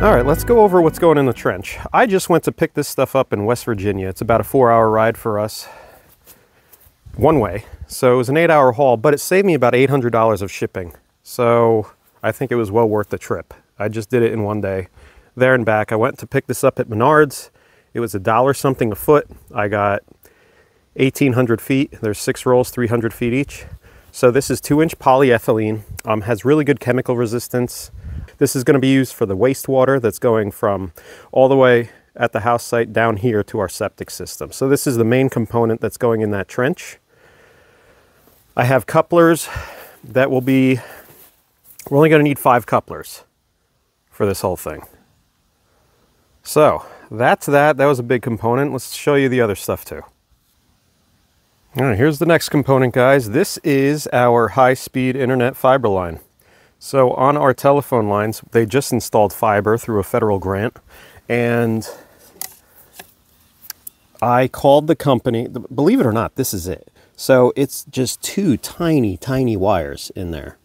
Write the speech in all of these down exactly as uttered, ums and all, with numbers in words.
All right, let's go over what's going in the trench. I just went to pick this stuff up in West Virginia. It's about a four hour ride for us one way. So it was an eight hour haul, but it saved me about eight hundred dollars of shipping. So I think it was well worth the trip. I just did it in one day, there and back. I went to pick this up at Menards. It was a dollar something a foot. I got eighteen hundred feet. There's six rolls, three hundred feet each. So this is two inch polyethylene, um, has really good chemical resistance. This is going to be used for the wastewater that's going from all the way at the house site down here to our septic system. So this is the main component that's going in that trench. I have couplers that will be, we're only going to need five couplers for this whole thing. So that's that. That was a big component. Let's show you the other stuff too. All right, here's the next component, guys. This is our high-speed internet fiber line. So on our telephone lines, they just installed fiber through a federal grant, and I called the company. Believe it or not, this is it. So it's just two tiny, tiny wires in there,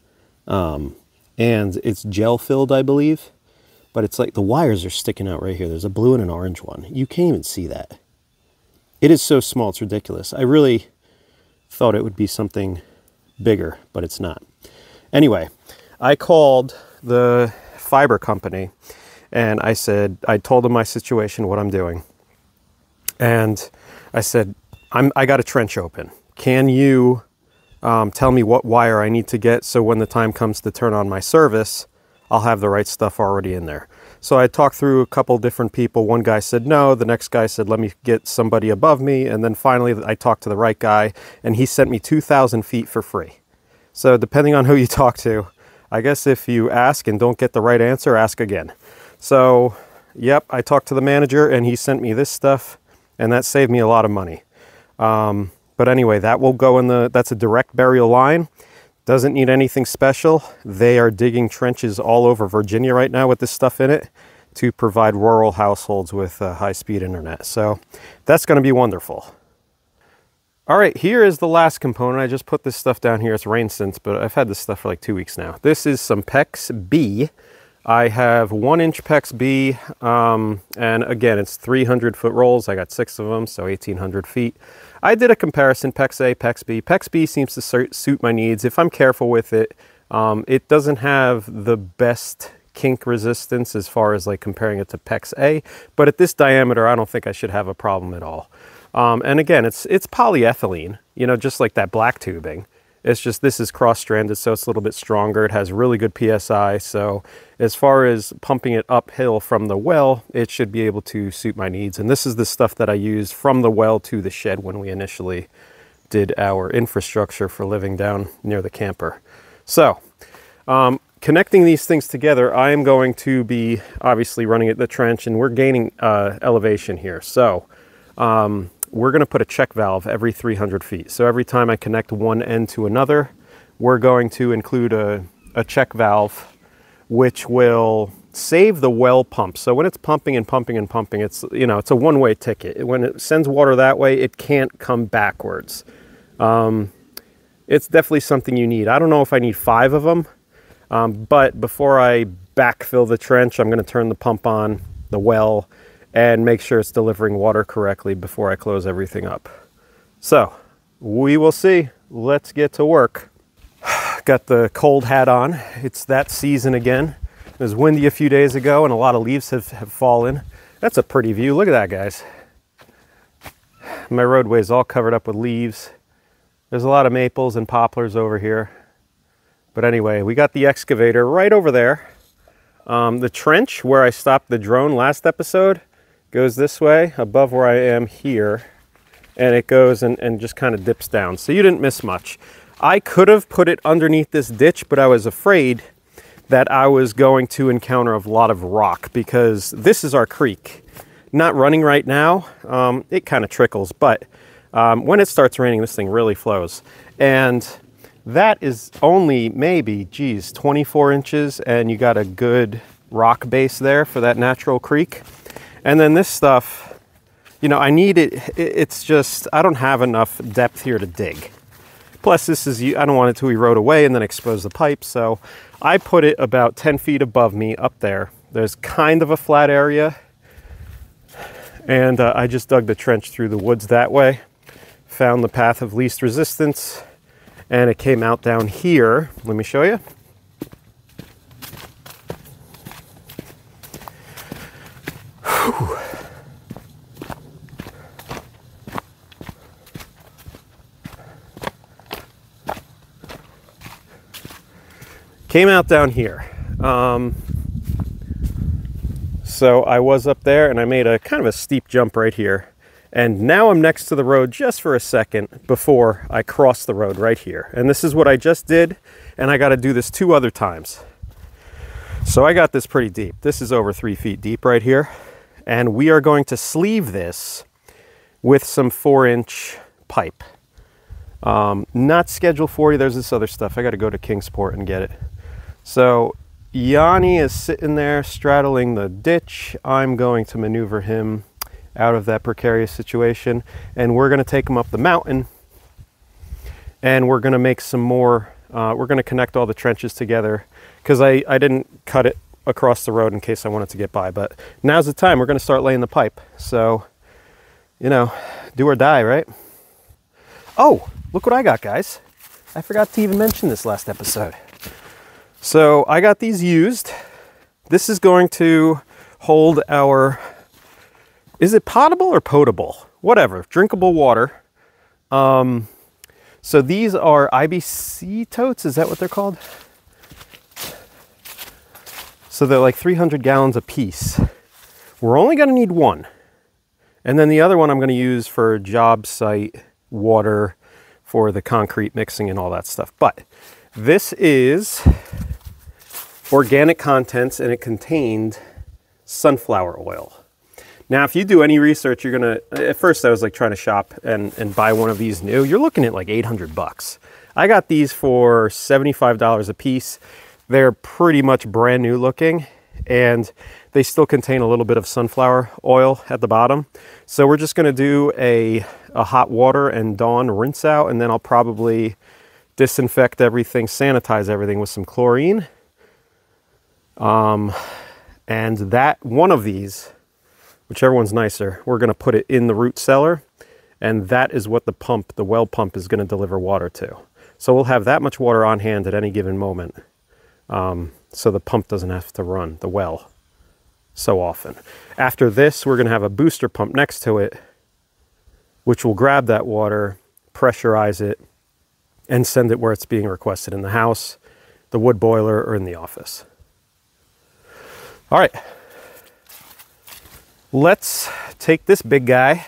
um, and it's gel-filled, I believe, but it's like the wires are sticking out right here. There's a blue and an orange one. You can't even see that. It is so small, it's ridiculous. I really thought it would be something bigger, but it's not. Anyway, I called the fiber company and I said, I told them my situation, what I'm doing. And I said, I'm, I got a trench open. Can you um, tell me what wire I need to get so when the time comes to turn on my service, I'll have the right stuff already in there. So I talked through a couple different people. One guy said no, the next guy said, let me get somebody above me. And then finally I talked to the right guy and he sent me two thousand feet for free. So depending on who you talk to, I guess if you ask and don't get the right answer, ask again. So, yep, I talked to the manager and he sent me this stuff and that saved me a lot of money. Um, but anyway, that will go in the, that's a direct burial line. Doesn't need anything special. They are digging trenches all over Virginia right now with this stuff in it to provide rural households with uh, high-speed internet. So that's gonna be wonderful. All right, here is the last component. I just put this stuff down here. It's rained since, but I've had this stuff for like two weeks now. This is some PEX B. I have one inch PEX B, um, and again, it's three hundred foot rolls. I got six of them, so eighteen hundred feet. I did a comparison, PEX A, PEX B. PEX B seems to suit my needs. If I'm careful with it, um, it doesn't have the best kink resistance as far as like comparing it to PEX A, but at this diameter, I don't think I should have a problem at all. Um, and again, it's it's polyethylene, you know, just like that black tubing. It's just, this is cross-stranded, so it's a little bit stronger. It has really good P S I, so as far as pumping it uphill from the well, it should be able to suit my needs. And this is the stuff that I used from the well to the shed when we initially did our infrastructure for living down near the camper. So, um, connecting these things together, I am going to be obviously running at the trench, and we're gaining uh, elevation here. So, um, we're going to put a check valve every three hundred feet. So every time I connect one end to another, we're going to include a, a check valve, which will save the well pump. So when it's pumping and pumping and pumping, it's, you know, it's a one-way ticket. When it sends water that way, it can't come backwards. Um, it's definitely something you need. I don't know if I need five of them, um, but before I backfill the trench, I'm going to turn the pump on, the well, and make sure it's delivering water correctly before I close everything up. So we will see. Let's get to work. Got the cold hat on. It's that season again. It was windy a few days ago and a lot of leaves have, have fallen. That's a pretty view. Look at that, guys. My roadway is all covered up with leaves. There's a lot of maples and poplars over here. But anyway, we got the excavator right over there. Um, the trench where I stopped the drone last episode goes this way above where I am here, and it goes and, and just kind of dips down. So you didn't miss much. I could have put it underneath this ditch, but I was afraid that I was going to encounter a lot of rock because this is our creek. Not running right now. Um, it kind of trickles, but um, when it starts raining, this thing really flows. And that is only maybe, geez, twenty-four inches, and you got a good rock base there for that natural creek. And then this stuff, you know, I need it. It's just, I don't have enough depth here to dig. Plus this is, I don't want it to erode away and then expose the pipe. So I put it about ten feet above me up there There's kind of a flat area, and uh, I just dug the trench through the woods that way, found the path of least resistance, and it came out down here. Let me show you. Whew. Came out down here. Um, so I was up there and I made a kind of a steep jump right here. And now I'm next to the road just for a second before I cross the road right here. And this is what I just did. And I got to do this two other times. So I got this pretty deep. This is over three feet deep right here. And we are going to sleeve this with some four inch pipe. Um, not schedule forty, there's this other stuff. I got to go to Kingsport and get it. So Yanni is sitting there straddling the ditch. I'm going to maneuver him out of that precarious situation, and we're going to take him up the mountain, and we're going to make some more, uh, we're going to connect all the trenches together, because I, I didn't cut it across the road in case I wanted to get by, but now's the time. We're going to start laying the pipe. So, you know, do or die, right? Oh, look what I got, guys. I forgot to even mention this last episode. So I got these used. This is going to hold our, is it potable or potable? Whatever, drinkable water. Um, so these are I B C totes, is that what they're called? So they're like three hundred gallons a piece. We're only gonna need one. And then the other one I'm gonna use for job site water for the concrete mixing and all that stuff. But this is organic contents, and it contained sunflower oil. Now, if you do any research, you're gonna, at first I was like trying to shop and, and buy one of these new, you're looking at like eight hundred bucks. I got these for seventy-five dollars a piece. They're pretty much brand new looking, and they still contain a little bit of sunflower oil at the bottom. So we're just gonna do a, a hot water and Dawn rinse out, and then I'll probably disinfect everything, sanitize everything with some chlorine. Um, and that one of these, whichever one's nicer, we're going to put it in the root cellar, and that is what the pump, the well pump, is going to deliver water to. So we'll have that much water on hand at any given moment. Um, so the pump doesn't have to run the well so often. After this, we're going to have a booster pump next to it, which will grab that water, pressurize it, and send it where it's being requested, in the house, the wood boiler, or in the office. All right, let's take this big guy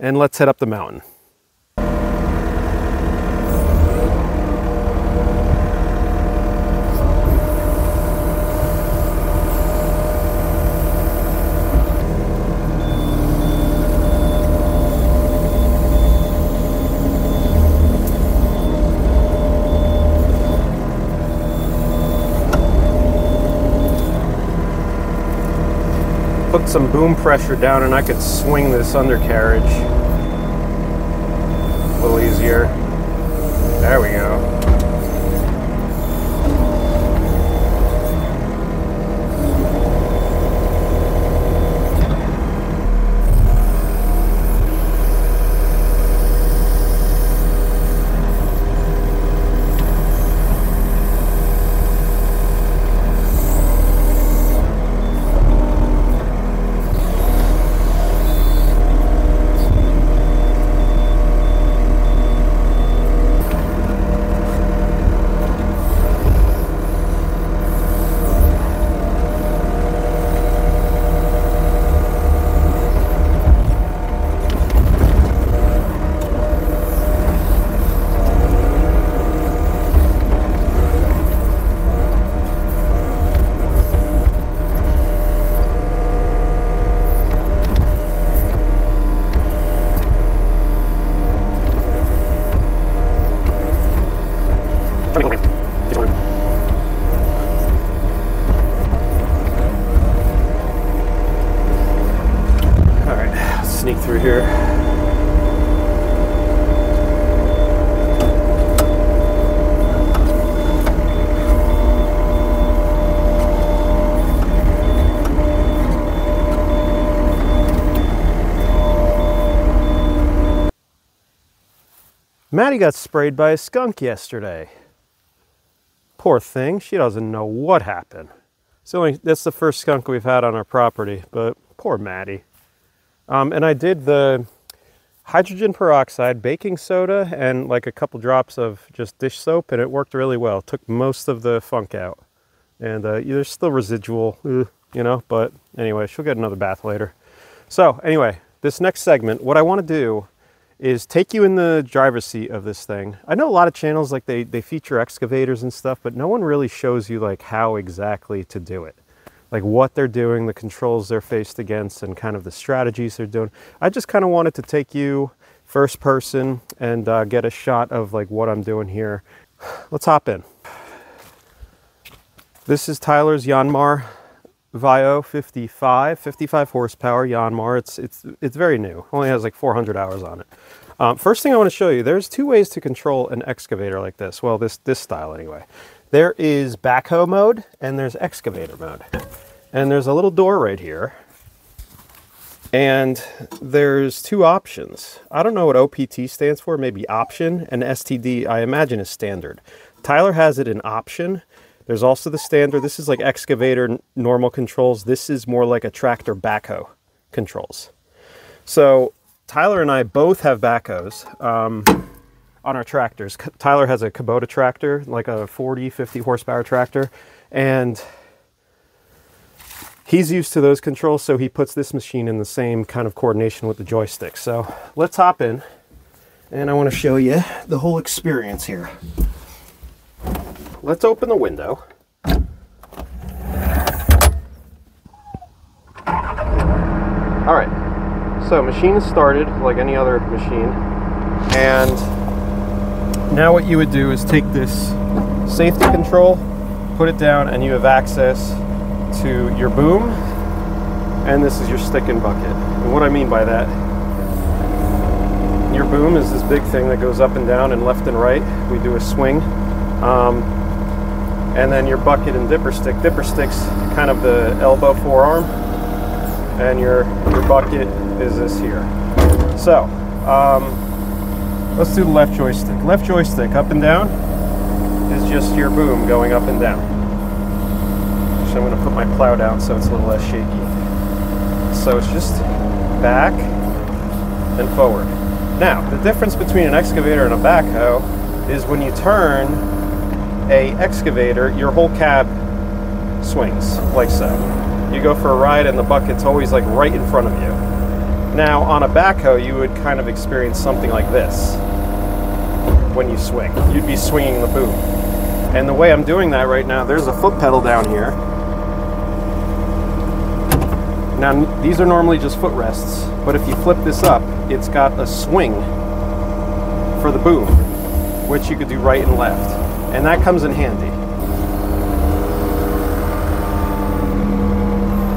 and let's head up the mountain. Put some boom pressure down and I could swing this undercarriage a little easier. There we go. Maddie got sprayed by a skunk yesterday. Poor thing, she doesn't know what happened. So that's the first skunk we've had on our property, but poor Maddie. Um, and I did the hydrogen peroxide, baking soda, and like a couple drops of just dish soap, and it worked really well. It took most of the funk out. And uh, there's still residual, you know, but anyway, she'll get another bath later. So anyway, this next segment, what I want to do is take you in the driver's seat of this thing. I know a lot of channels, like they, they feature excavators and stuff, but no one really shows you like how exactly to do it. Like what they're doing, the controls they're faced against, and kind of the strategies they're doing. I just kind of wanted to take you first person and uh, get a shot of like what I'm doing here. Let's hop in. This is Tyler's Yanmar V I O fifty-five, fifty-five horsepower Yanmar. It's, it's, it's very new, only has like four hundred hours on it. Um, first thing I wanna show you, there's two ways to control an excavator like this. Well, this, this style anyway. There is backhoe mode and there's excavator mode. And there's a little door right here. And there's two options. I don't know what O P T stands for, maybe option, and S T D I imagine is standard. Tyler has it in option. There's also the standard. This is like excavator normal controls. This is more like a tractor backhoe controls. So Tyler and I both have backhoes um, on our tractors. Tyler has a Kubota tractor, like a forty, fifty horsepower tractor. And he's used to those controls. So he puts this machine in the same kind of coordination with the joystick. So let's hop in and I want to show you the whole experience here. Let's open the window. All right, so machine is started like any other machine. And now what you would do is take this safety control, put it down, and you have access to your boom. And this is your stick and bucket. And what I mean by that, your boom is this big thing that goes up and down and left and right. We do a swing. Um, and then your bucket and dipper stick. Dipper stick's kind of the elbow forearm, and your, your bucket is this here. So, um, let's do the left joystick. Left joystick, up and down, is just your boom going up and down. Actually, I'm gonna put my plow down so it's a little less shaky. So it's just back and forward. Now, the difference between an excavator and a backhoe is when you turn a excavator, your whole cab swings like so. You go for a ride and the bucket's always like right in front of you. Now on a backhoe, you would kind of experience something like this when you swing. You'd be swinging the boom. And the way I'm doing that right now, there's a foot pedal down here. Now these are normally just footrests, but if you flip this up, it's got a swing for the boom, which you could do right and left. And that comes in handy.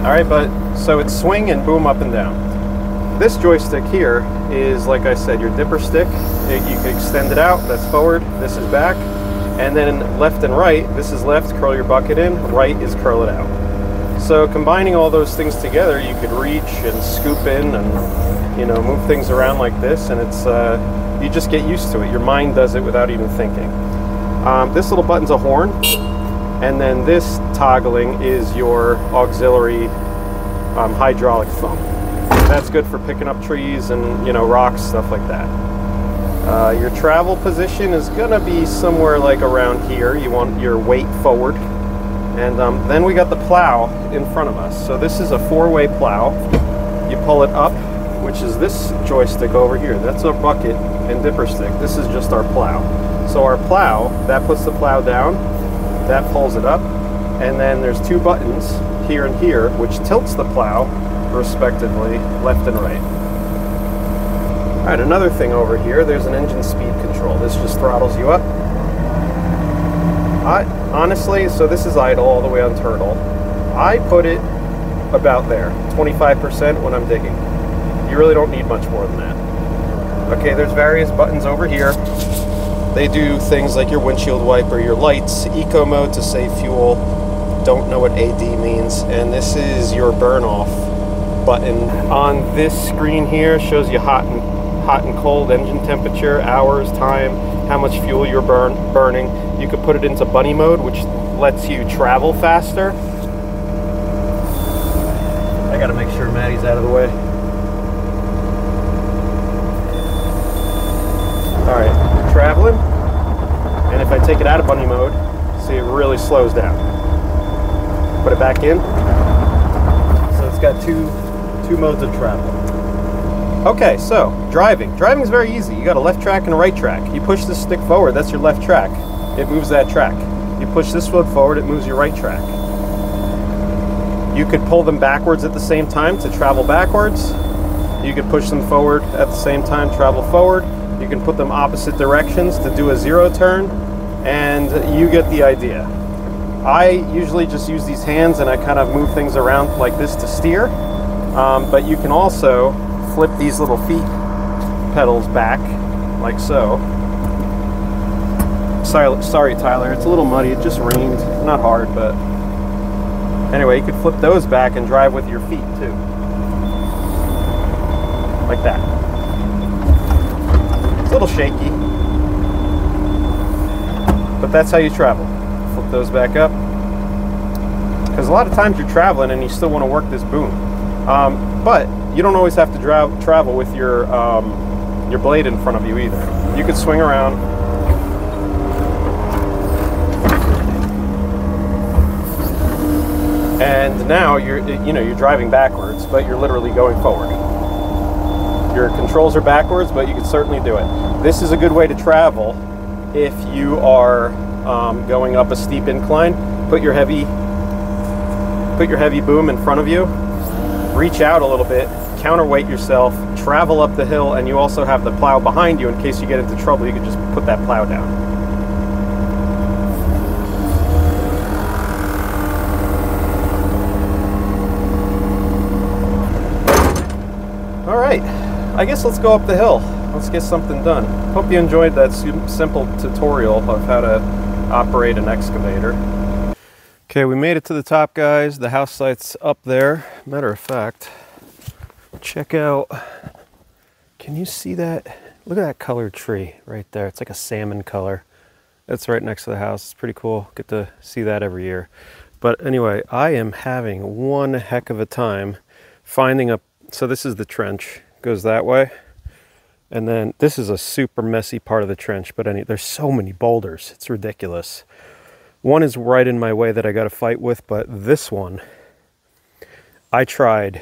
All right, but so it's swing and boom up and down. This joystick here is, like I said, your dipper stick. It, you can extend it out, that's forward, this is back. And then left and right, this is left, curl your bucket in, right is curl it out. So combining all those things together, you could reach and scoop in and, you know, move things around like this. And it's, uh, you just get used to it. Your mind does it without even thinking. Um, this little button's a horn, and then this toggling is your auxiliary um, hydraulic thumb. That's good for picking up trees and, you know, rocks, stuff like that. Uh, your travel position is gonna be somewhere like around here. You want your weight forward. And um, then we got the plow in front of us. So this is a four-way plow. You pull it up, which is this joystick over here. That's our bucket and dipper stick. This is just our plow. So our plow, that puts the plow down, that pulls it up, and then there's two buttons here and here, which tilts the plow, respectively, left and right. All right, another thing over here, there's an engine speed control. This just throttles you up. I, honestly, so this is idle all the way on turtle. I put it about there, twenty-five percent when I'm digging. You really don't need much more than that. Okay, there's various buttons over here. They do things like your windshield wiper, your lights, eco mode to save fuel, don't know what A D means, and this is your burn off button. On this screen here shows you hot and hot and cold, engine temperature, hours, time, how much fuel you're burn, burning. You could put it into bunny mode, which lets you travel faster. I gotta make sure Maddie's out of the way. All right, traveling. And if I take it out of bunny mode, see, it really slows down. Put it back in. So it's got two, two modes of travel. Okay, so driving. Driving is very easy. You got a left track and a right track. You push this stick forward, that's your left track. It moves that track. You push this foot forward, it moves your right track. You could pull them backwards at the same time to travel backwards. You could push them forward at the same time, travel forward. You can put them opposite directions to do a zero turn, and you get the idea. I usually just use these hands and I kind of move things around like this to steer, um, but you can also flip these little feet pedals back, like so. Sorry, sorry Tyler, it's a little muddy, it just rained. Not hard, but anyway, you could flip those back and drive with your feet too. Like that. It's a little shaky, but that's how you travel. Flip those back up. Because a lot of times you're traveling and you still want to work this boom. Um, but you don't always have to dra travel with your, um, your blade in front of you either. You could swing around. And now you're, you know, you're driving backwards, but you're literally going forward. Your controls are backwards, but you can certainly do it. This is a good way to travel if you are um, going up a steep incline. Put your heavy, put your heavy boom in front of you. Reach out a little bit, counterweight yourself, travel up the hill, and you also have the plow behind you in case you get into trouble. You can just put that plow down. All right, I guess let's go up the hill. Let's get something done. Hope you enjoyed that simple tutorial of how to operate an excavator. Okay, we made it to the top, guys. The house site's up there. Matter of fact, check out, can you see that? Look at that colored tree right there. It's like a salmon color. That's right next to the house. It's pretty cool. Get to see that every year. But anyway, I am having one heck of a time finding a, so this is the trench. It goes that way. And then this is a super messy part of the trench, but any, there's so many boulders. It's ridiculous. One is right in my way that I got to fight with, but this one, I tried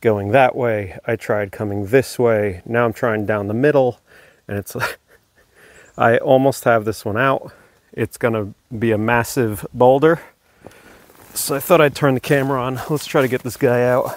going that way. I tried coming this way. Now I'm trying down the middle, and it's like, I almost have this one out. It's going to be a massive boulder. So I thought I'd turn the camera on. Let's try to get this guy out.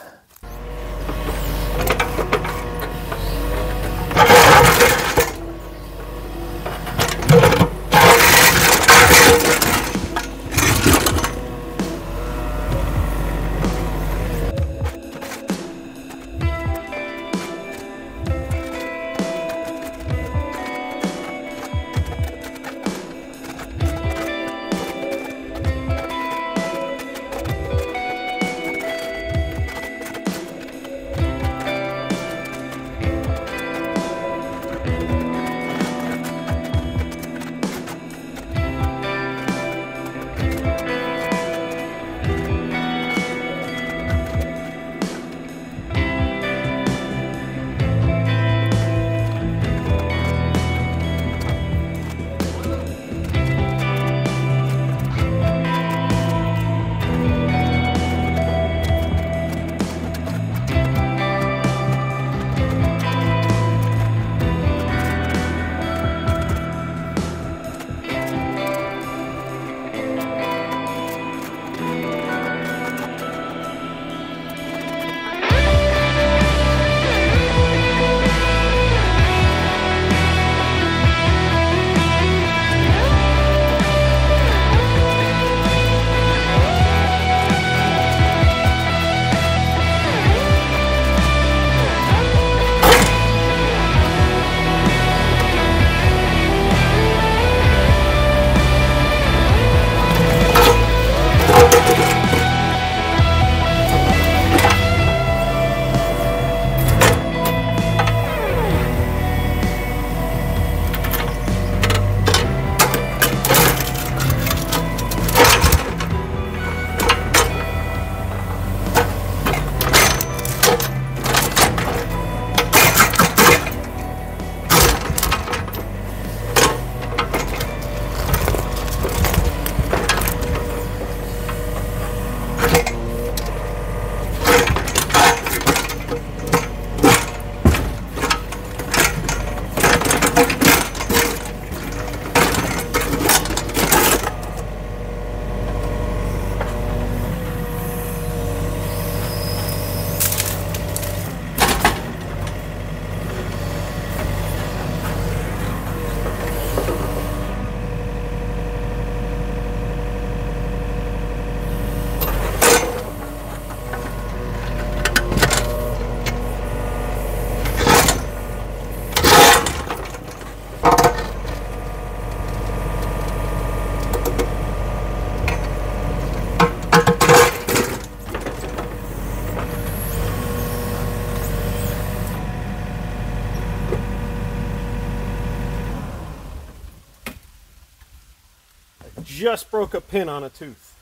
just broke a pin on a tooth.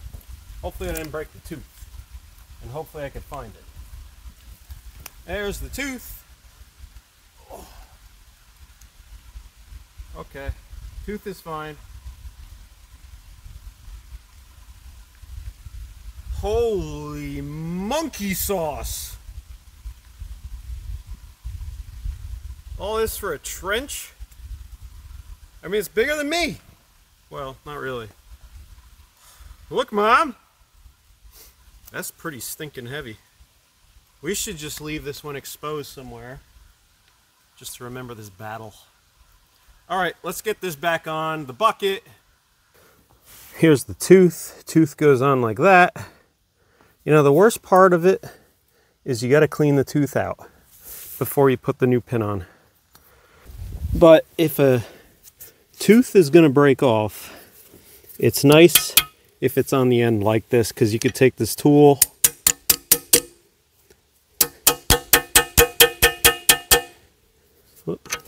Hopefully I didn't break the tooth. And hopefully I can find it. There's the tooth. Oh. Okay, tooth is fine. Holy monkey sauce! All this for a trench? I mean, it's bigger than me! Well, not really. Look, Mom! That's pretty stinking heavy. We should just leave this one exposed somewhere, just to remember this battle. Alright, let's get this back on the bucket. Here's the tooth. Tooth goes on like that. You know, the worst part of it is you got to clean the tooth out before you put the new pin on. But if a tooth is going to break off, it's nice if it's on the end like this, because you could take this tool whoop,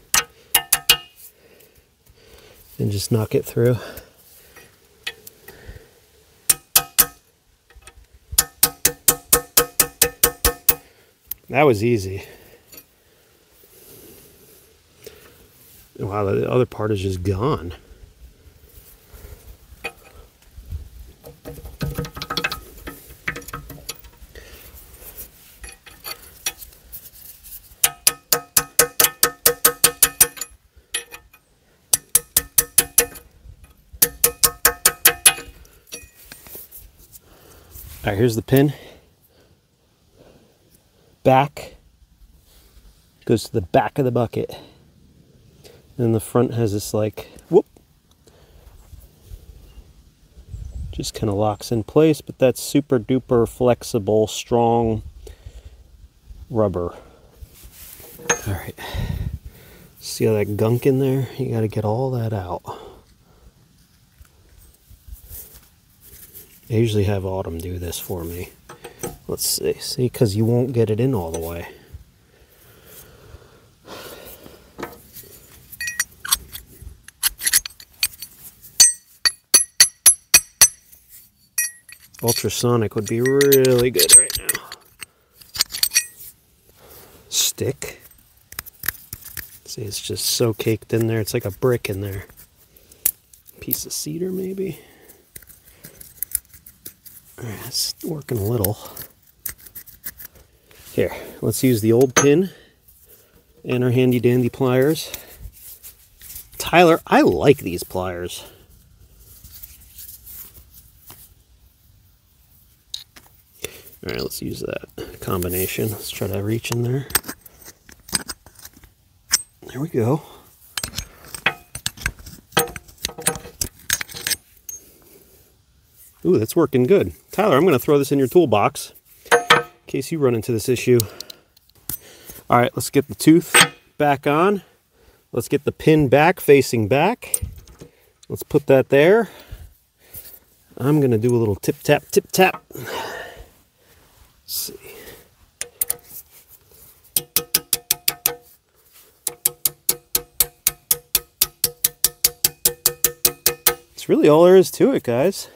and just knock it through. That was easy. Wow, the other part is just gone. All right, here's the pin. Back goes to the back of the bucket. And the front has this like, whoop, just kind of locks in place, but that's super duper flexible, strong rubber. All right, see all that gunk in there? You gotta get all that out. I usually have Autumn do this for me. Let's see, see, because you won't get it in all the way. Ultrasonic would be really good right now. Stick. See, it's just so caked in there. It's like a brick in there. Piece of cedar, maybe. All right, it's working a little. Here, let's use the old pin and our handy dandy pliers. Tyler, I like these pliers. All right, let's use that combination. Let's try to reach in there. There we go. Ooh, that's working good. Tyler, I'm gonna throw this in your toolbox in case you run into this issue. All right, let's get the tooth back on. Let's get the pin back, facing back. Let's put that there. I'm gonna do a little tip tap, tip tap. See. It's really all there is to it, guys.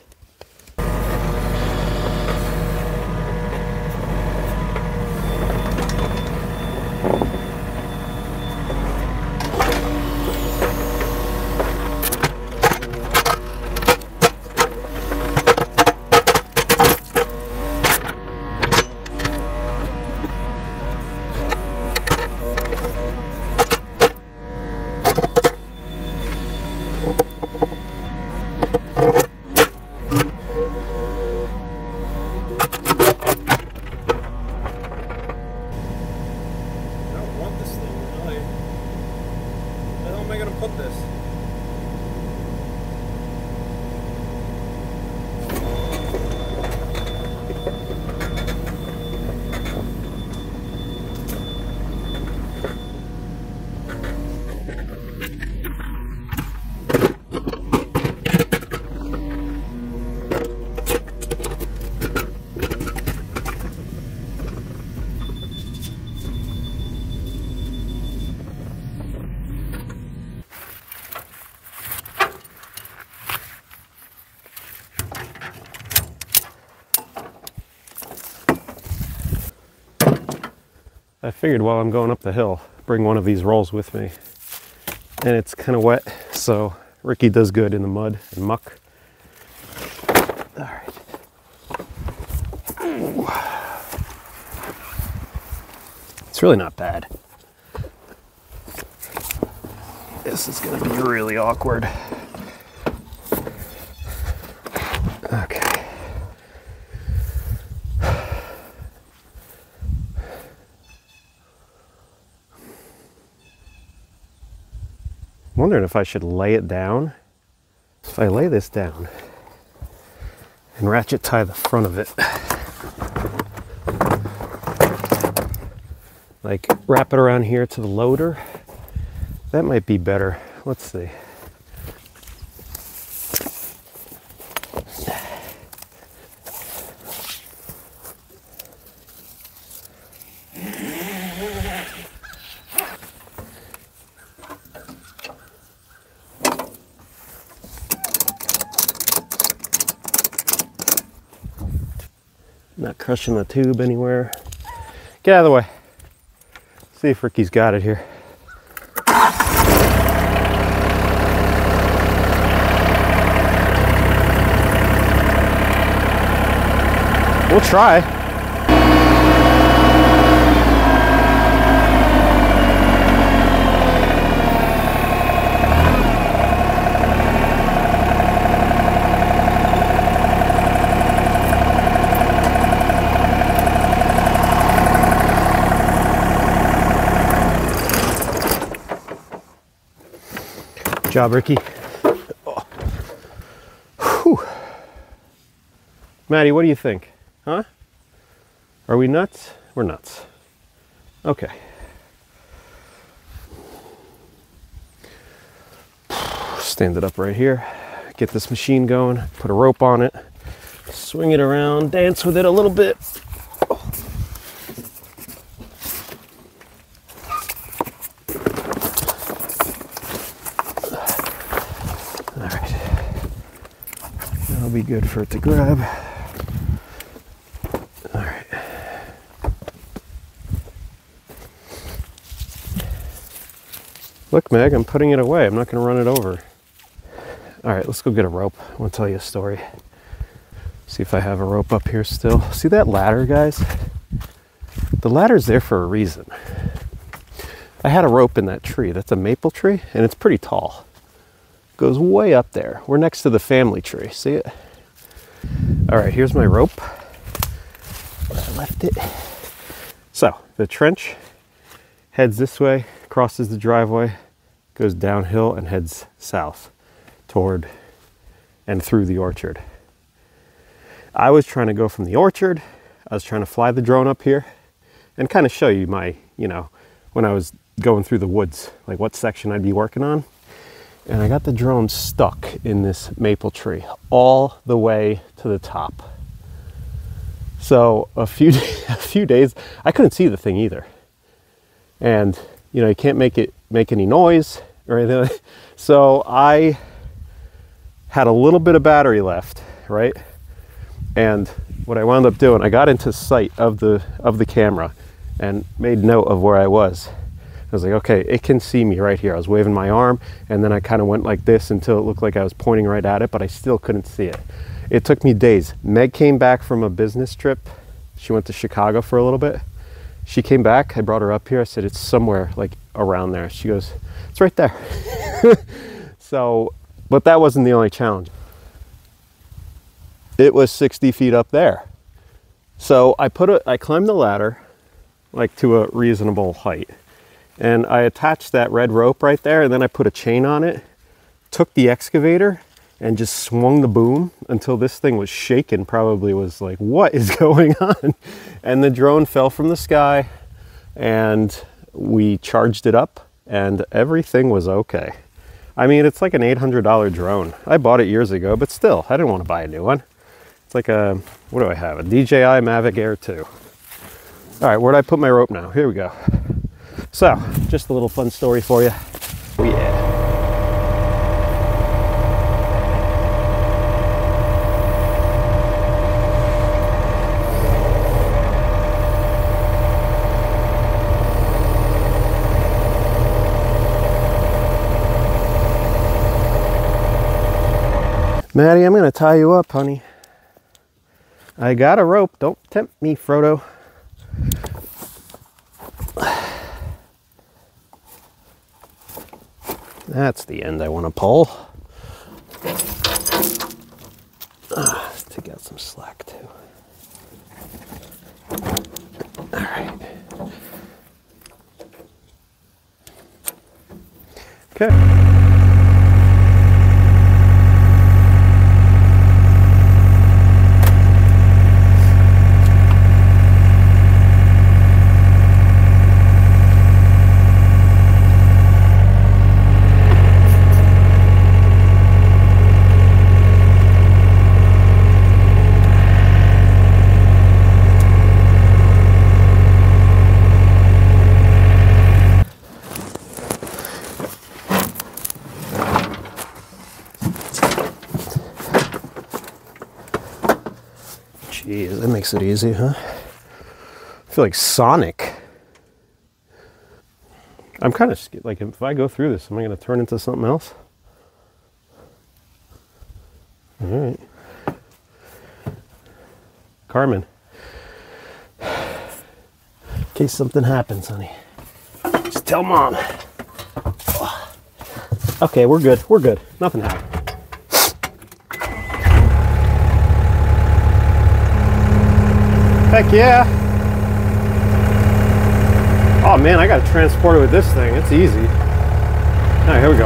I figured while I'm going up the hill, bring one of these rolls with me. And it's kind of wet, so Ricky does good in the mud and muck. All right. Ooh. It's really not bad. This is gonna be really awkward. Okay. I'm wondering if I should lay it down. If I lay this down and ratchet tie the front of it, like wrap it around here to the loader, that might be better. Let's see. Crushing the tube anywhere. Get out of the way. See if Ricky's got it here. We'll try. Good job, Ricky. Oh. Maddie, what do you think? Huh? Are we nuts? We're nuts. Okay. Stand it up right here. Get this machine going. Put a rope on it. Swing it around. Dance with it a little bit. Be good for it to grab. All right. Look, Meg, I'm putting it away. I'm not going to run it over. All right, let's go get a rope. I want to tell you a story. See if I have a rope up here still. See that ladder, guys? The ladder's there for a reason. I had a rope in that tree. That's a maple tree, and it's pretty tall. Goes way up there. We're next to the family tree. See it? All right, here's my rope. I left it. So the trench heads this way, crosses the driveway, goes downhill and heads south toward and through the orchard. I was trying to go from the orchard. I was trying to fly the drone up here and kind of show you my, you know, when I was going through the woods, like what section I'd be working on. And I got the drone stuck in this maple tree all the way to the top. So a few a few days, I couldn't see the thing either. And you know, you can't make it make any noise or anything. So I had a little bit of battery left, right? And what I wound up doing, I got into sight of the of the camera and made note of where I was. I was like, okay, it can see me right here. I was waving my arm, and then I kind of went like this until it looked like I was pointing right at it, but I still couldn't see it. It took me days. Meg came back from a business trip. She went to Chicago for a little bit. She came back. I brought her up here. I said, it's somewhere like around there. She goes, it's right there. So, but that wasn't the only challenge. It was sixty feet up there. So I put a, I climbed the ladder like to a reasonable height. And I attached that red rope right there, and then I put a chain on it, took the excavator, and just swung the boom until this thing was shaking, probably was like, what is going on? And the drone fell from the sky, and we charged it up, and everything was okay. I mean, it's like an eight hundred dollar drone. I bought it years ago, but still, I didn't want to buy a new one. It's like a, what do I have? A D J I Mavic Air two. All right, where'd I put my rope now? Here we go. So, just a little fun story for you. Yeah. Maddie, I'm going to tie you up, honey. I got a rope. Don't tempt me, Frodo. That's the end I want to pull. Uh, let's take out some slack, too. All right. Okay. Jeez, that makes it easy, huh? I feel like Sonic. I'm kind of scared, like, if I go through this, am I going to turn into something else? All right. Carmen. In case something happens, honey. Just tell Mom. Okay, we're good. We're good. Nothing happened. Heck yeah. Oh man, I gotta transport it with this thing. It's easy. Alright, here we go.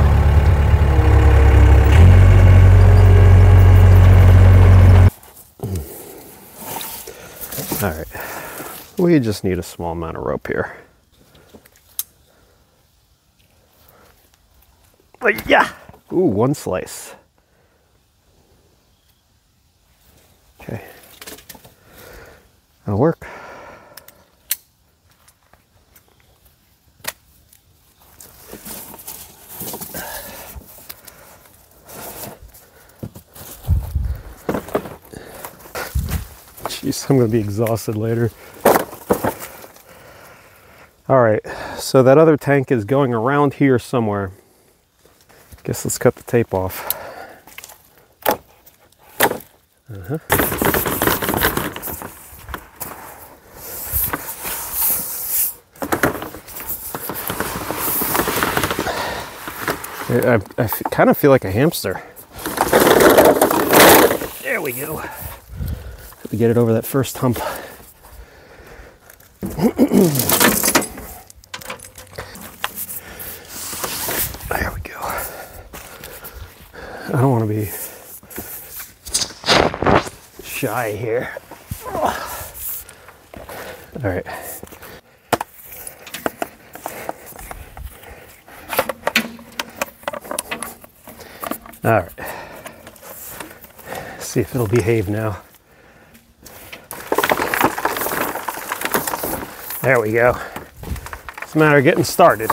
Alright. We just need a small amount of rope here. But yeah! Ooh, one slice. Okay. That'll work. Jeez, I'm gonna be exhausted later. All right, so that other tank is going around here somewhere. Guess let's cut the tape off. Uh-huh. I, I kind of feel like a hamster. There we go. Have to get it over that first hump. There we go. I don't want to be shy here. All right. All right, let's see if it'll behave now. There we go. It's a matter of getting started.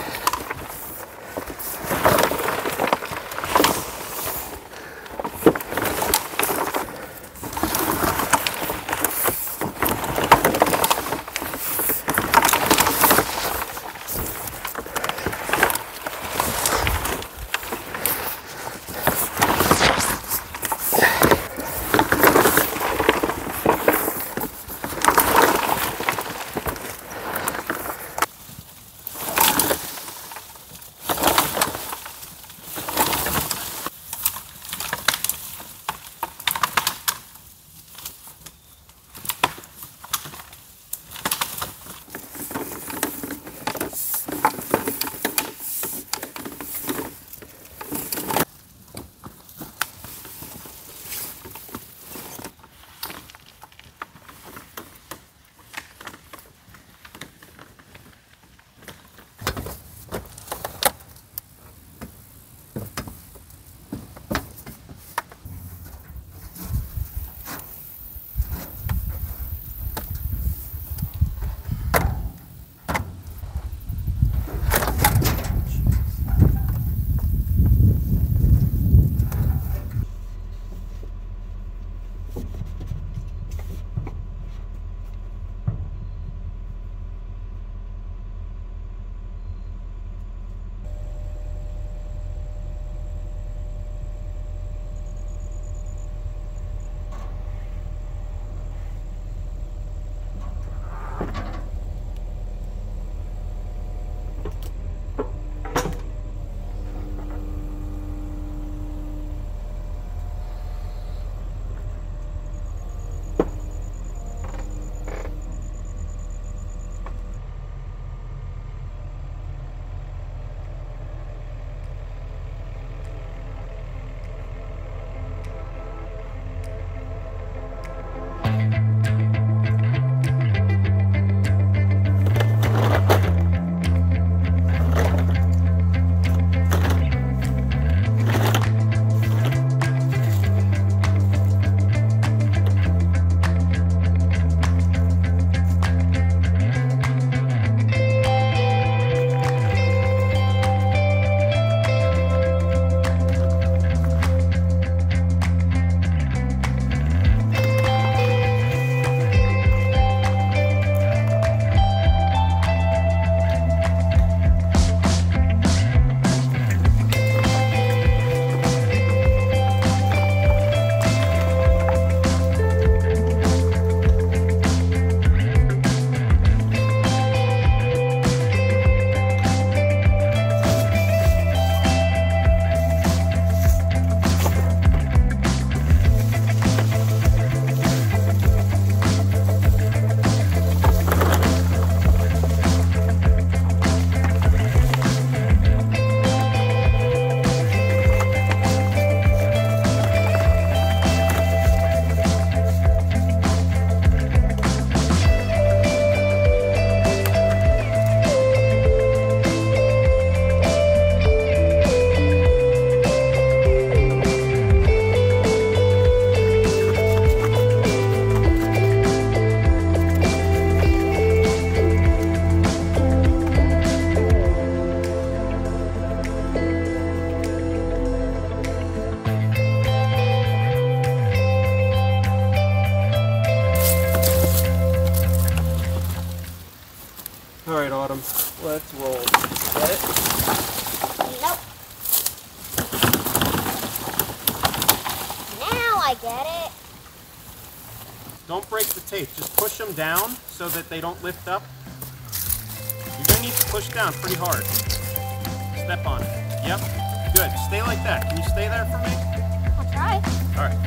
All right, Autumn, let's roll. Got it? Nope. Now I get it. Don't break the tape. Just push them down so that they don't lift up. You're going to need to push down pretty hard. Step on it. Yep. Good. Stay like that. Can you stay there for me? I'll try. All right.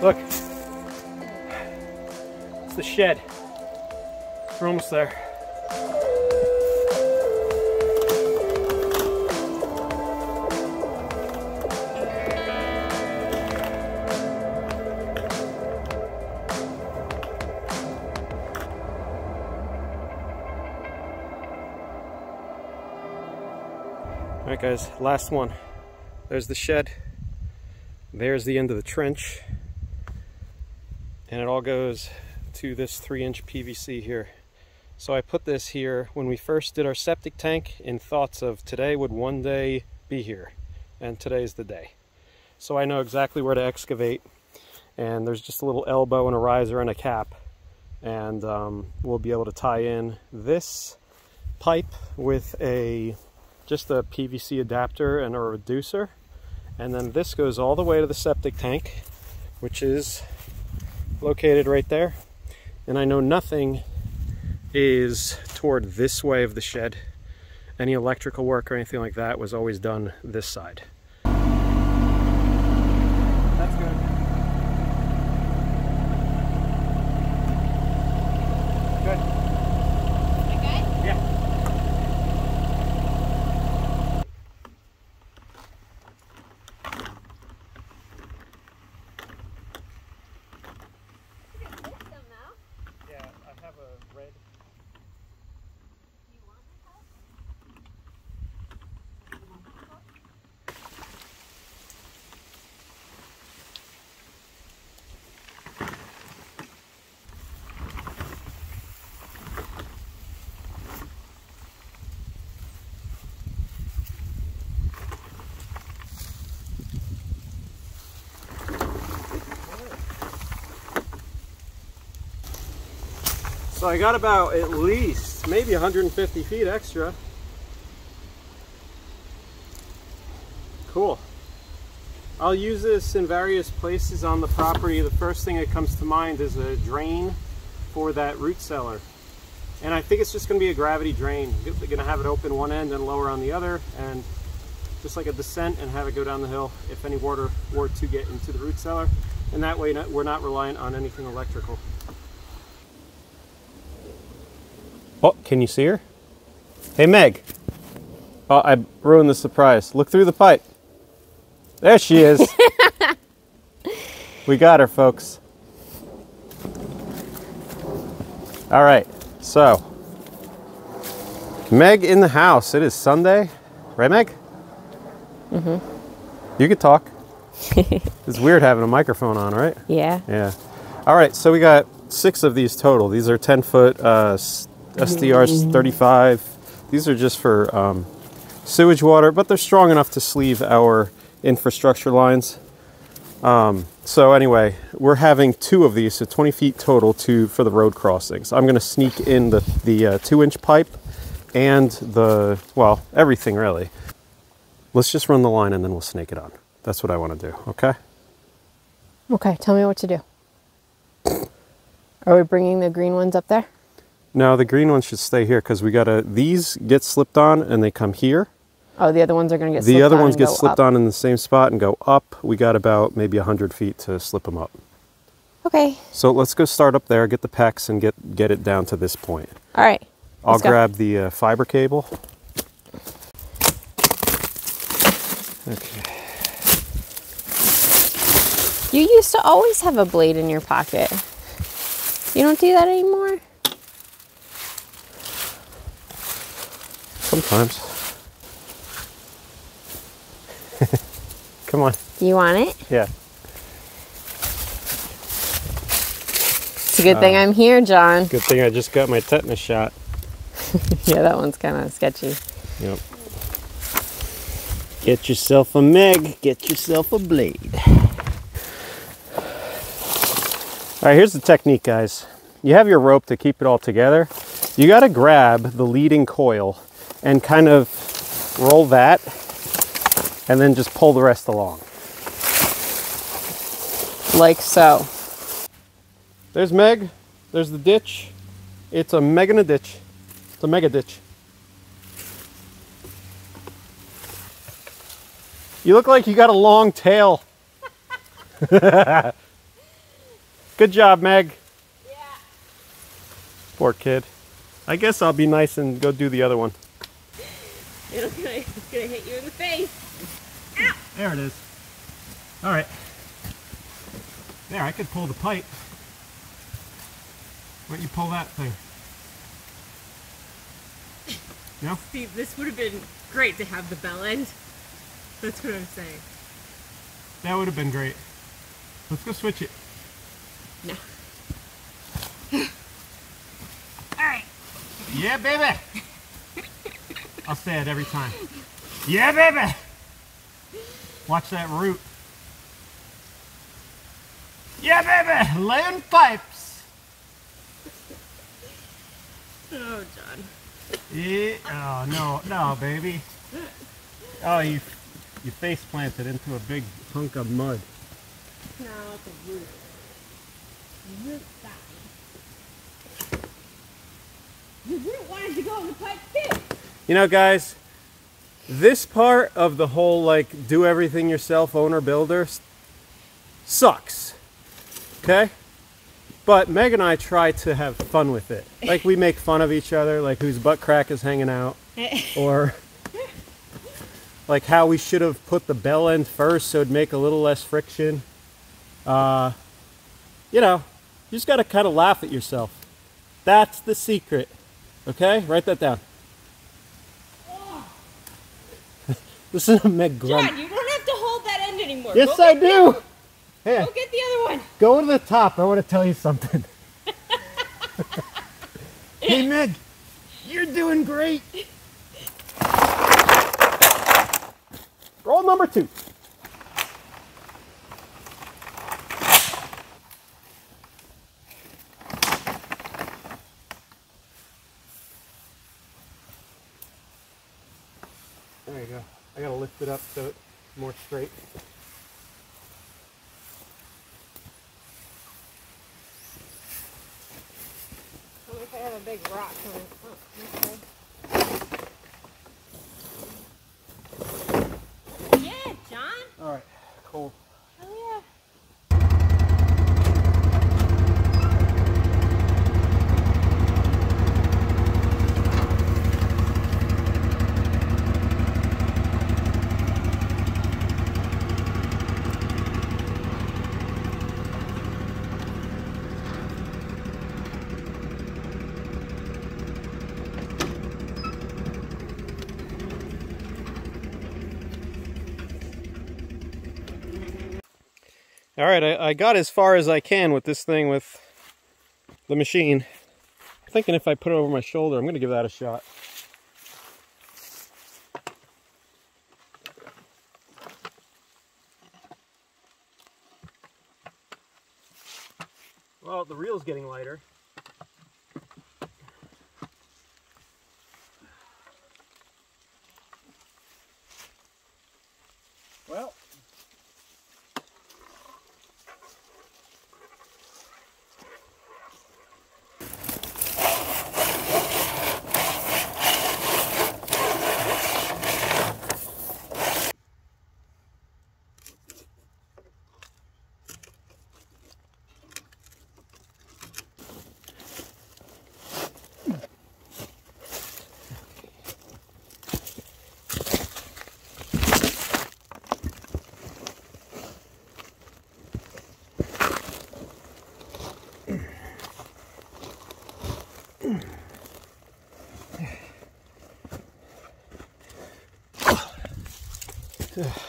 Look, it's the shed. We're almost there. All right, guys, last one. There's the shed. There's the end of the trench. And it all goes to this three inch P V C here. So I put this here when we first did our septic tank in thoughts of today would one day be here, and today's the day. So I know exactly where to excavate, and there's just a little elbow and a riser and a cap, and um, we'll be able to tie in this pipe with a just a P V C adapter and a reducer, and then this goes all the way to the septic tank, which is located right there. And I know nothing is toward this way of the shed. Any electrical work or anything like that was always done this side. That's good. Good. Okay? Yeah. So I got about at least maybe one hundred fifty feet extra. Cool. I'll use this in various places on the property. The first thing that comes to mind is a drain for that root cellar. And I think it's just going to be a gravity drain. They're going to have it open one end and lower on the other, and just like a descent, and have it go down the hill if any water were to get into the root cellar. And that way we're not reliant on anything electrical. Oh, can you see her? Hey, Meg. Oh, I ruined the surprise. Look through the pipe. There she is. We got her, folks. All right, so Meg in the house. It is Sunday, right, Meg? Mm-hmm. You could talk. It's weird having a microphone on, right? Yeah. Yeah. All right, so we got six of these total. These are ten foot uh, S D R thirty-five. These are just for um, sewage water, but they're strong enough to sleeve our infrastructure lines. Um, so anyway, we're having two of these, so twenty feet total to for the road crossings. I'm going to sneak in the, the uh, two-inch pipe and the, well, everything really. Let's just run the line and then we'll snake it on. That's what I want to do, okay? Okay, tell me what to do. Are we bringing the green ones up there? No, the green ones should stay here because we gotta, these get slipped on and they come here. Oh, the other ones are going to get slipped on. The other ones get slipped on in the same spot and go up. We got about maybe one hundred feet to slip them up. Okay. So let's go start up there, get the PEX, and get, get it down to this point. All right. I'll grab the uh, fiber cable. Okay. You used to always have a blade in your pocket. You don't do that anymore? Sometimes. Come on. Do you want it? Yeah. It's a good uh, thing I'm here, John. Good thing I just got my tetanus shot. Yeah, that one's kind of sketchy. Yep. Get yourself a Meg. Get yourself a blade. All right, here's the technique, guys. You have your rope to keep it all together. You got to grab the leading coil and kind of roll that and then just pull the rest along. Like so. There's Meg. There's the ditch. It's a Meg in a ditch. It's a mega ditch. You look like you got a long tail. Good job, Meg. Yeah. Poor kid. I guess I'll be nice and go do the other one. It's gonna, it's gonna hit you in the face. Ow. There it is. All right. There, I could pull the pipe. Why don't you pull that thing? No? See, this would have been great to have the bell end. That's what I'm saying. That would have been great. Let's go switch it. No. Alright. Yeah, baby! I'll say it every time. Yeah, baby! Watch that root. Yeah, baby! Laying pipes! Oh, John. Yeah. Oh, no, no, baby. Oh, you you face planted into a big hunk of mud. No, it's a root. You wouldn't want it to go in the pipe too. You know, guys, this part of the whole like do everything yourself owner builder sucks. Okay? But Meg and I try to have fun with it. Like, we make fun of each other, like whose butt crack is hanging out, or like how we should have put the bell end first so it'd make a little less friction. Uh, you know, you just got to kind of laugh at yourself. That's the secret. Okay? Write that down. Oh. This is a Meg grunt. John, you don't have to hold that end anymore. Yes, I do. Hey, go get the other one. Go to the top. I want to tell you something. Hey, Meg, you're doing great. Roll number two. There you go. I got to lift it up so it's more straight. I have a big rock coming. Oh, okay. Yeah, John. All right, cool. Oh yeah. All right, I, I got as far as I can with this thing with the machine. I'm thinking if I put it over my shoulder, I'm going to give that a shot. Well, the reel's getting lighter. Well.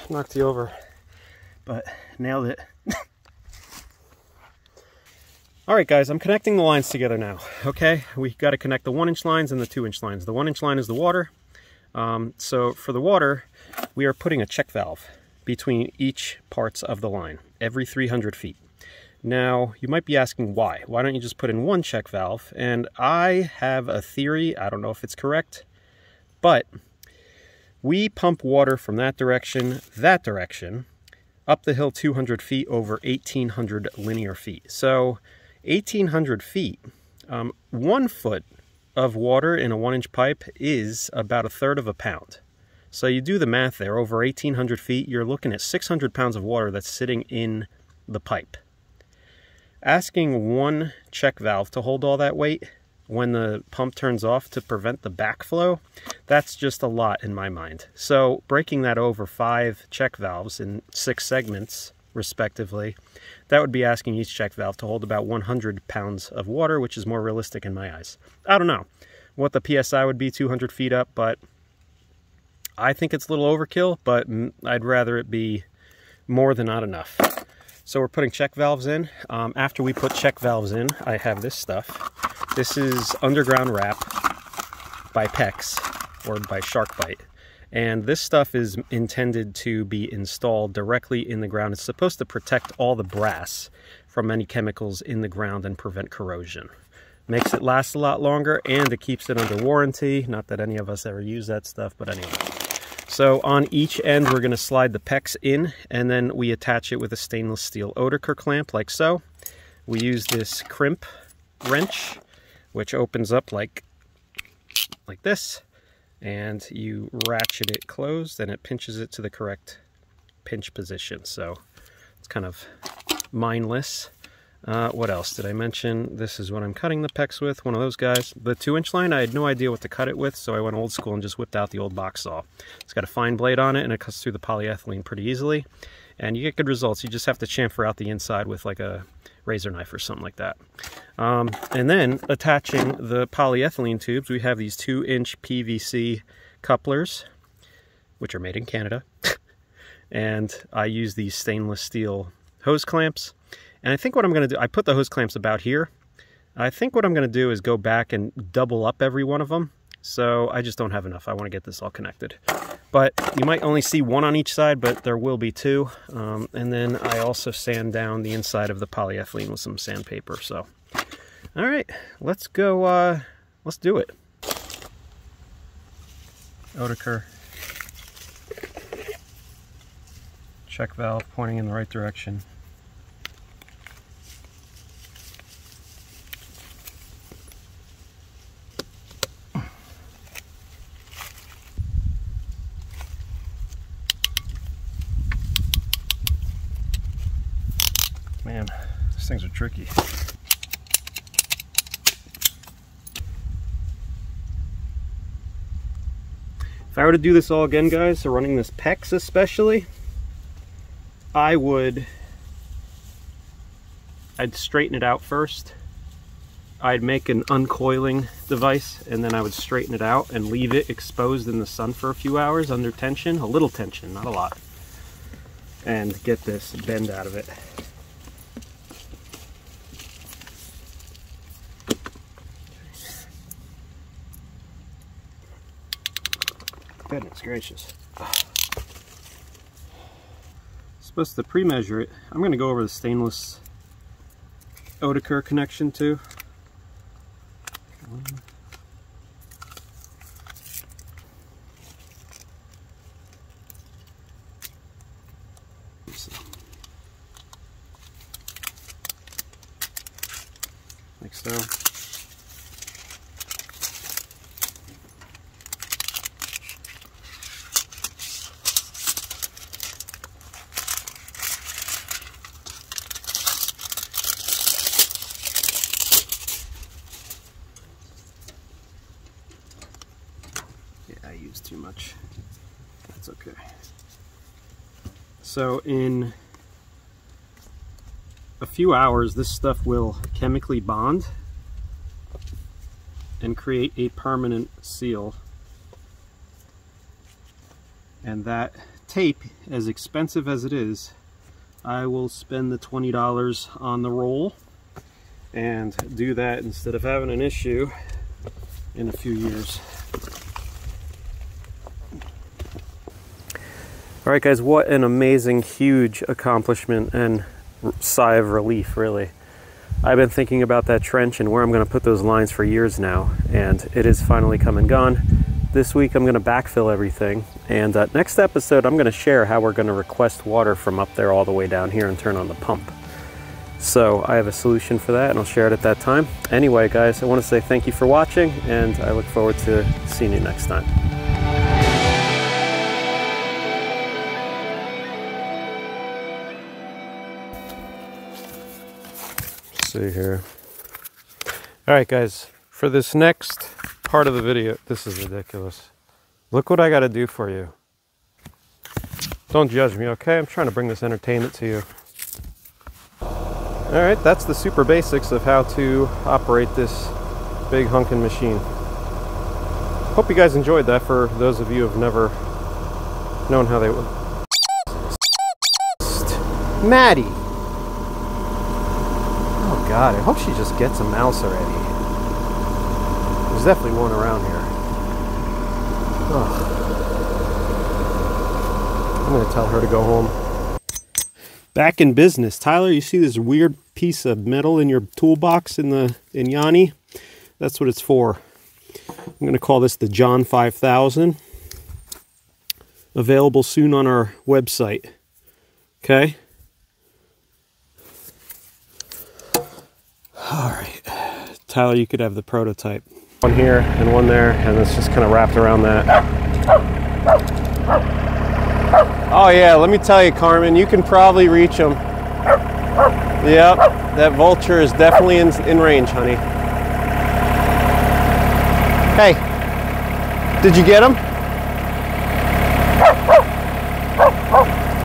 Knocked you over, but nailed it. All right, guys, I'm connecting the lines together now, okay? We got to connect the one inch lines and the two inch lines. The one inch line is the water. Um, so for the water, we are putting a check valve between each parts of the line every three hundred feet. Now, you might be asking why? Why don't you just put in one check valve? And I have a theory, I don't know if it's correct, but we pump water from that direction, that direction, up the hill two hundred feet over eighteen hundred linear feet. So eighteen hundred feet, um, one foot of water in a one inch pipe is about a third of a pound. So you do the math there, over eighteen hundred feet, you're looking at six hundred pounds of water that's sitting in the pipe. Asking one check valve to hold all that weight when the pump turns off to prevent the backflow, that's just a lot in my mind. So breaking that over five check valves in six segments, respectively, that would be asking each check valve to hold about one hundred pounds of water, which is more realistic in my eyes. I don't know what the P S I would be two hundred feet up, but I think it's a little overkill, but I'd rather it be more than not enough. So we're putting check valves in. Um, after we put check valves in, I have this stuff. This is underground wrap by PEX or by SharkBite. And this stuff is intended to be installed directly in the ground. It's supposed to protect all the brass from any chemicals in the ground and prevent corrosion. Makes it last a lot longer and it keeps it under warranty. Not that any of us ever use that stuff, but anyway. So on each end, we're going to slide the PEX in, and then we attach it with a stainless steel Oetiker clamp, like so. We use this crimp wrench, which opens up like, like this, and you ratchet it closed, and it pinches it to the correct pinch position. So it's kind of mindless. Uh, what else did I mention? This is what I'm cutting the PEX with, one of those guys. The two-inch line, I had no idea what to cut it with, so I went old school and just whipped out the old box saw. It's got a fine blade on it, and it cuts through the polyethylene pretty easily. And you get good results. You just have to chamfer out the inside with like a razor knife or something like that. Um, and then, attaching the polyethylene tubes, we have these two-inch P V C couplers, which are made in Canada. And I use these stainless steel hose clamps. And I think what I'm going to do, I put the hose clamps about here. I think what I'm going to do is go back and double up every one of them. So I just don't have enough. I want to get this all connected. But you might only see one on each side, but there will be two. Um, and then I also sand down the inside of the polyethylene with some sandpaper. So, all right, let's go, uh, let's do it. Oetiker. Check valve pointing in the right direction. Man, these things are tricky. If I were to do this all again, guys, so running this PEX especially, I would, I'd straighten it out first. I'd make an uncoiling device, and then I would straighten it out and leave it exposed in the sun for a few hours under tension, a little tension, not a lot, and get this bend out of it. Goodness gracious. Supposed to pre-measure it. I'm going to go over the stainless Oetiker connection too. Like so. Too much. That's okay. So in a few hours this stuff will chemically bond and create a permanent seal, and that tape, as expensive as it is, I will spend the twenty dollars on the roll and do that instead of having an issue in a few years. All right, guys, what an amazing, huge accomplishment and sigh of relief, really. I've been thinking about that trench and where I'm going to put those lines for years now, and it is finally come and gone. This week, I'm going to backfill everything, and uh, next episode, I'm going to share how we're going to request water from up there all the way down here and turn on the pump. So I have a solution for that, and I'll share it at that time. Anyway, guys, I want to say thank you for watching, and I look forward to seeing you next time. See here. All right, guys, for this next part of the video, this is ridiculous. Look what I got to do for you. Don't judge me, okay? I'm trying to bring this entertainment to you. All right, that's the super basics of how to operate this big hunkin' machine. Hope you guys enjoyed that. For those of you who have never known how they would. Maddie. God, I hope she just gets a mouse already. There's definitely one around here. Oh. I'm going to tell her to go home. Back in business. Tyler, you see this weird piece of metal in your toolbox in the in Yanni? That's what it's for. I'm going to call this the John five thousand. Available soon on our website. Okay? All right, Tyler, you could have the prototype. One here and one there, and it's just kind of wrapped around that. Oh yeah, let me tell you, Carmen, you can probably reach them. Yep, that vulture is definitely in, in range, honey. Hey, did you get him?